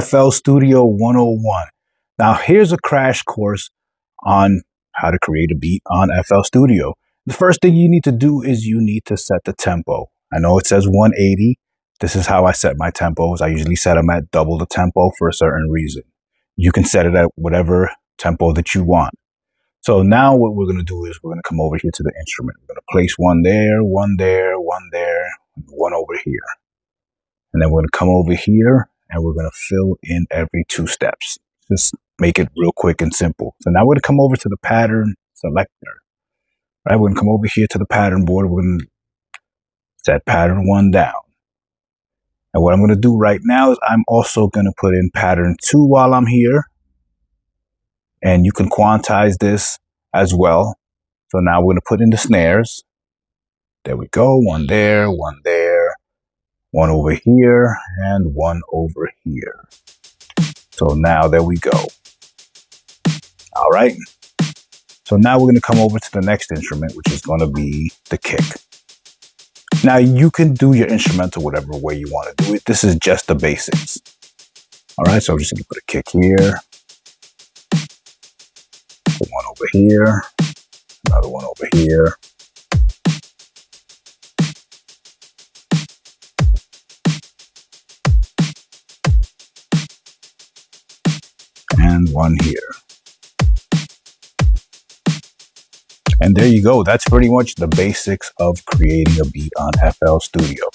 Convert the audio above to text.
FL Studio 101. Now here's a crash course on how to create a beat on FL Studio. The first thing you need to do is you need to set the tempo. I know it says 180. This is how I set my tempos. I usually set them at double the tempo for a certain reason. You can set it at whatever tempo that you want. So now what we're going to do is we're going to come over here to the instrument. We're going to place one there, one there, one there, one over here. And then we're going to come over here and we're going to fill in every 2 steps. Just make it real quick and simple. So now we're going to come over to the pattern selector. All right, we're going to come over here to the pattern board. We're going to set pattern 1 down. And what I'm going to do right now is I'm also going to put in pattern 2 while I'm here. And you can quantize this as well. So now we're going to put in the snares. There we go. One there, one there, one over here, and one over here. So now there we go. All right. So now we're going to come over to the next instrument, which is going to be the kick. Now you can do your instrumental whatever way you want to do it. This is just the basics. All right, so I'm just going to put a kick here. Put one over here. Another one over here. And one here. And there you go. That's pretty much the basics of creating a beat on FL Studio.